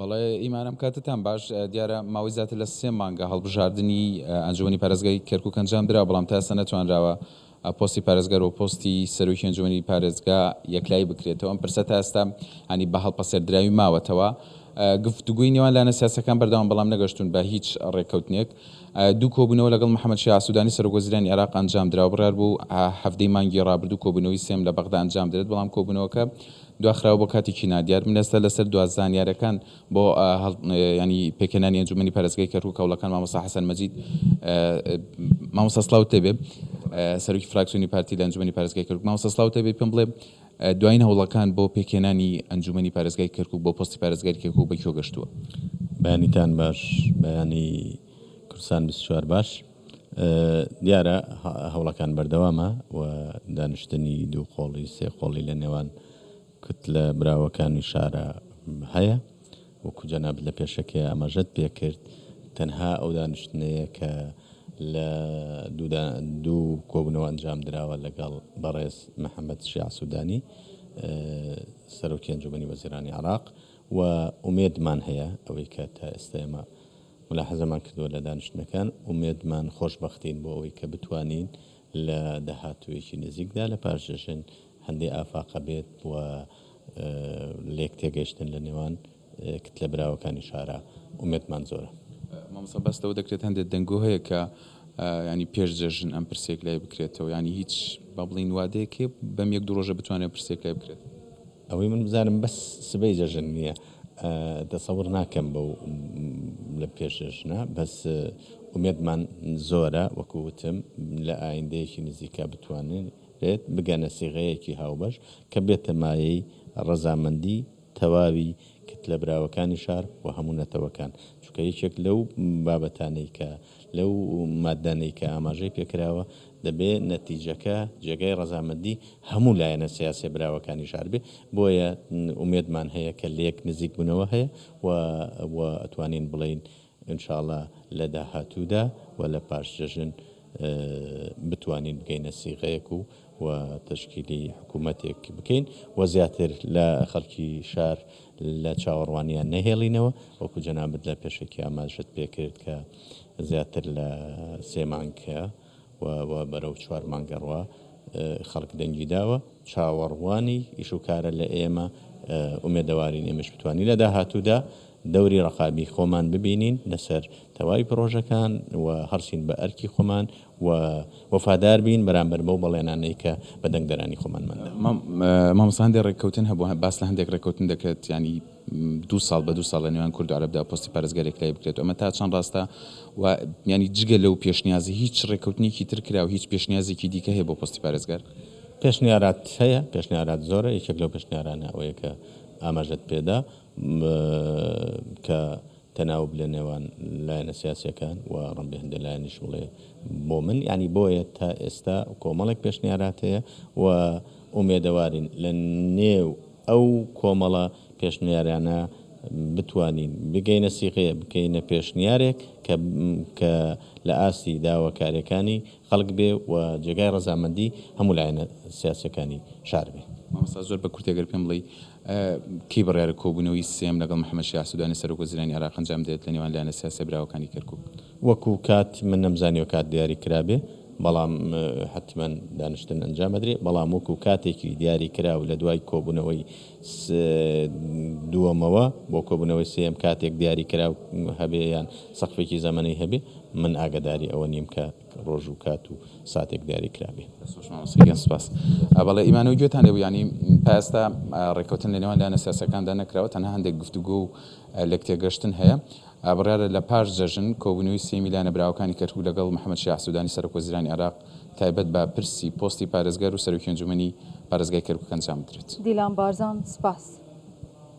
بەڵێ ئیمانم کاتتان باش دیارە ماوەی زیاتر لە سێ مانگە هەڵبژاردننی ئەنجومی پارێزگای کەرکک ئەنجام درا، بەڵام تاسە نەتوانراوە پۆستی پارێزگەر و پۆستی سەرۆکی ئەنجومی پارێزگا یەکلای بکرێتەوە. ئەم پرسە تا ئێستا ئەنی بە هەڵپەسەردراوی ماوەتەوە. گفتگوی نێوان لایەنە سیاسەکان بەردەوام، بەڵام نەگەشتون بە هیچ ڕێککەوتنێک. دوو کۆبوونەوە لەگەڵ محەممەد شیع سوودانی سەرۆکوەزیرانی عێراق ئەنجام درا، بڕار بوو هەفتەی مانگی ڕابردوو کۆبوونەوەی سێم لە بەغدا ئەنجام درێت، بەڵام کۆبوونەوەکە دواخراوە بۆ کاتێکی نادیار. من ئێستا لەسەر دوازدانیارەکان بۆ ینی پێکهێنانی ئەنجومەنی پارێزگای کەرکووک هەوڵەکان مامۆستا حەسەن مەجید، مامۆستا سڵاوت تێبێ، سەرۆکی فراکسیۆنی پارتی لە ئەنجومەنی پارێزگای کەرکووک، مامۆستا سڵاوت تێبێ پێم بڵێ دوایین هەوڵەکان بۆ پێکهێنانی ئەنجومەنی پارێزگای کەرکووک بۆ پۆستی پارێزگای کەرکووک بەکوێ گەشتووە؟ بەیانیتان باش، بەیانی کوردستان 24 باش. دیارە هەوڵەکان بەردەوامە و دانیشتنی دوو خۆڵی سێ خۆڵی لە نێوان کتلە براوەکانی شارە هەیە، وەکو جەناب لە پێشەکەی ئاماژەت پێکرد. تەنها ئەو دانیشتنەیە کە لە دوو کۆبوونەوە ئەنجام دراوە لەگەڵ بەڕێز محەممەد شیع سوودانی سەرۆکی ئەنجومەنی وەزیرانی عێراق، و ئومێدمان هەیە ئەوەی کە تا ئێستا ئێمە ملاحەزەمان کردووە لە دانیشتنەکان، ئومێدمان خۆشبەختین بۆ ئەوەی کە بتوانین لە داهاتوویەکی نزیکدا لە پاشژن هەندێ ئافاقە بێت و لێک تێگەشتن لە نێوان کتلە براوەکانی شارە ئومێدمان زۆرە. مامۆستا بەستەوە دەکرێت هەندێک دەنگۆ هەیە کە ینی پێش جەژن ئەم پرسێک لای بکرێتەوە، ینی هیچ بە بڵین وادەیەکێ بەم یەک دوو ڕۆژە بتوانێت پرسێک لای بکرێت؟ ئەوەی من بزانم بەس سبەی جەژن نییە، دەسەور ناکەم بەو لە پێش جەژنە، بەس ئومێدمان زۆرە وەکو وتم لە ئایندەیەکی نزیکا بتوانن بگەنە سیغەیەکی هاوبەش کە بێتە مایەی ڕەزامەندی تەواوی کتلە براوەکانی شار و هەموو نەتەوەکان، چونکە یەکێک لەو بابەتانەی کە لەو مادانەی کە ئاماژەی پێکراوە دەبێت نەتیجەکە جێگای ڕەزامەندی هەموو لایەنە سیاسی براوەکانی شار بێ. بۆیە ئومێدمان هەیە کە لێک نزیک بوونەوە هەیە و ئەتوانین بڵین ئینشاءڵڵا لە داهاتوودا و لە پاشجەژن بتوانین بگەینە سیغەیەک و تشکیلی حکوومەتێک بکەین و زیاتر لە خەڵکی شار لە چاوەڕوانیان نەهێڵینەوە، وەکو جەنابت لە پێشێکی ئاماژەت پێکرد کە زیاتر لە سێ مانگە و بەرەو چوار مانگەڕوا خەڵک دەنگی داوە چاوەڕوانی ئیشوکارە لە ئێمە. ئومێدەوارین ئێمەش بتوانین لە داهاتوودا دەوری ڕەقابی خۆمان ببینین لەسەر تەواوی پرۆژەکان و هەرسین بە ئەرکی خۆمان و وەفادار بین بەرامبەر بەو بەڵێنانەی کە بەدەنگدەرانی خۆمانمەدا. مامۆستا ڕێککەوتن هەبوو، باس لە هەندێک ڕێککەوتن دەکرێت، ینی دوو ساڵ بە دوو ساڵ لە نێوان کورد و عەرەبدا پۆستی پارێزگارێک لای بکرێت. ئەمە تا چەند ڕاستە و ینی جگە لەو پێشنیازی هیچ ڕێککەوتنێکی تر کرا و هیچ پێشنیازێکی دیکە هەیە بۆ پۆستی پارێزگار؟ پێشنیارات هەیە، پێشنیارات زۆرە. یەکێک لەو پێشنیارانە ئەوەیە کە ئاماژەت پێدا کە تەناوب لە نێوان لایەنە سیاسیەکان و ڕەنبێ هەندێک لایەنیش بڵێ بۆ من، یعنی بۆیە تا ئێستا کۆمەڵێک پێشنیارات هەیە و ئومێدەوارین لە نێو ئەو کۆمەڵە پێشنیارانە بتوانین بگەینە سیغەیە، بکەینە پێشنیارێک کە لە ئاستی داواکاریەکانی خەڵک بێ و جێگای ڕەزامەندی هەموو لایەنە سیاسەکانی شار بێ. مامۆستا زۆر بە کورتێگەر پێم بڵێ کی بڕیارە کۆبوونەوەی سێم لەگەڵ محەممەد شیع سوودانی سەرۆکوەزیرانی عێراق ئەنجام دێت لە نێوان لایەنە سیاسی براوەکانی کەرکووک؟ وەکو کات من نەمزانیەوە کات دیاری کرابێ، بەڵام حتمما دانیشتن ئەنجام دەدرێت، بەڵام وەکو کاتێکی دیاری کراوە لە دوای کۆبوونەوەی دووەمەوە بۆ کۆبوونەوەی سێم کاتێک دیاری کراوە هەبێ یان سەقفێکی زەمانی هەبێ، من ئاگاداری ئەوە نیم کە ڕۆژ و کات و ساتێک دیاری کرابێ. سپاس. بەڵێ ئیمانەوە گوێتان لێبوو، ینی تا ئێستا ڕێککەوتن لە نێوان لایەنە سیاسەکاندا نەکراوە، تەنها هەندێک گفتوگۆ و لێک تێگەشتن هەیە. بڕیارە لە پاش جەژن کۆبوونەوەی سێمی لایەنە براوەکانی کەرکووک لەگەڵ محەممەد شیع سوودانی سەرۆکوەزیرانی عێراق تایبەت بە پرسی پۆستی پارێزگەر و سەرۆکی ئەنجومەنی پارێزگای کەرکووک ئەنجام بدرێت. دیلان بارزان، سپاس.